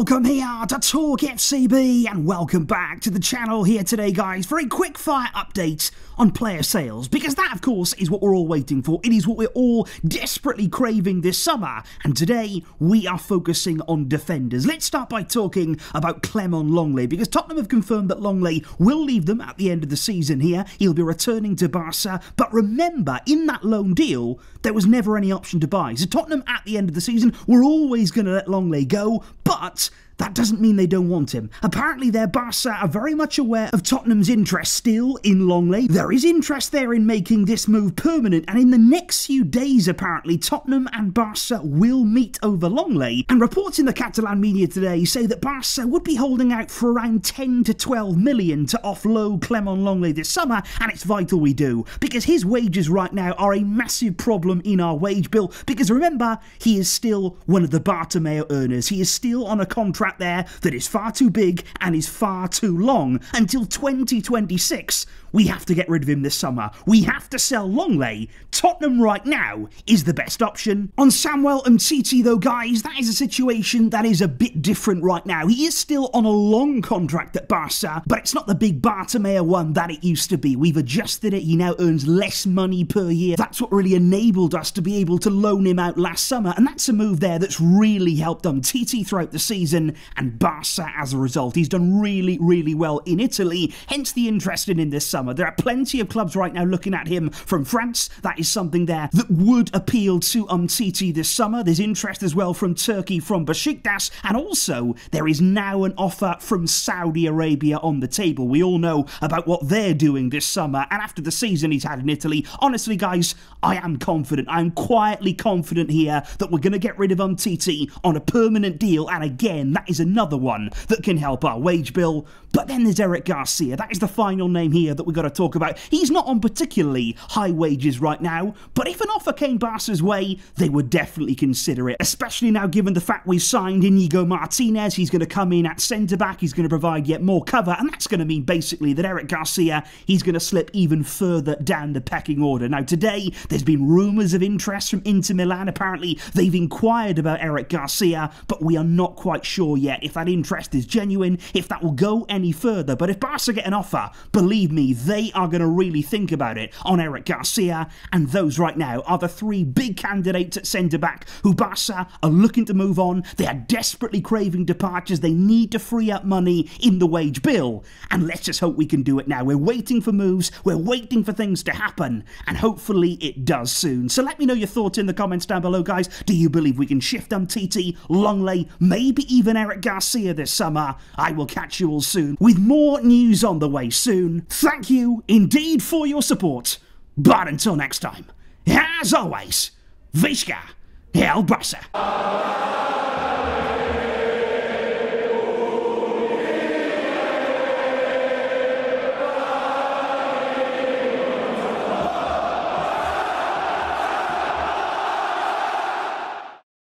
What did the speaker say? Welcome here to Talk FCB and welcome back to the channel here today, guys, for a quick fire update on player sales, because that of course is what we're all waiting for. It is what we're all desperately craving this summer, and today we are focusing on defenders. Let's start by talking about Clement Lenglet, because Tottenham have confirmed that Lenglet will leave them at the end of the season here. He'll be returning to Barca, but remember, in that loan deal there was never any option to buy, so Tottenham at the end of the season were always going to let Lenglet go, but that doesn't mean they don't want him. Apparently their Barca are very much aware of Tottenham's interest still in Lenglet. There is interest there in making this move permanent, and in the next few days apparently Tottenham and Barca will meet over Lenglet, and reports in the Catalan media today say that Barca would be holding out for around 10 to 12 million to offload Clement Lenglet this summer, and it's vital we do, because his wages right now are a massive problem in our wage bill, because remember, he is still one of the Bartomeu earners. He is still on a contract there that is far too big and is far too long. Until 2026, we have to get rid of him this summer. We have to sell Lenglet. Tottenham right now is the best option. On Samuel Umtiti though, guys, that is a situation that is a bit different right now. He is still on a long contract at Barca, but it's not the big Bartomeu one that it used to be. We've adjusted it. He now earns less money per year. That's what really enabled us to be able to loan him out last summer, and that's a move there that's really helped Umtiti throughout the season and Barca as a result. He's done really, really well in Italy, hence the interest in him this summer. There are plenty of clubs right now looking at him from France. That is something there that would appeal to Umtiti this summer. There's interest as well from Turkey, from Besiktas, and also there is now an offer from Saudi Arabia on the table. We all know about what they're doing this summer, and after the season he's had in Italy, honestly, guys, I am confident. I'm quietly confident here that we're going to get rid of Umtiti on a permanent deal, and again, that is another one that can help our wage bill. But then there's Eric Garcia. That is the final name here that we've got to talk about. He's not on particularly high wages right now, but if an offer came Barca's way, they would definitely consider it, especially now given the fact we've signed Inigo Martinez. He's going to come in at centre-back, he's going to provide yet more cover, and that's going to mean basically that Eric Garcia, he's going to slip even further down the pecking order. Now today, there's been rumours of interest from Inter Milan. Apparently, they've inquired about Eric Garcia, but we are not quite sure yet if that interest is genuine, if that will go any further. But if Barca get an offer, believe me, they are going to really think about it on Eric Garcia, and those right now are the three big candidates at centre-back who Barca are looking to move on. They are desperately craving departures. They need to free up money in the wage bill, and let's just hope we can do it now. We're waiting for moves, we're waiting for things to happen, and hopefully it does soon. So let me know your thoughts in the comments down below, guys. Do you believe we can shift Umtiti, Lenglet, maybe even Eric Garcia this summer? I will catch you all soon with more news on the way soon. Thank you indeed for your support, but until next time, as always, Visca el Barça.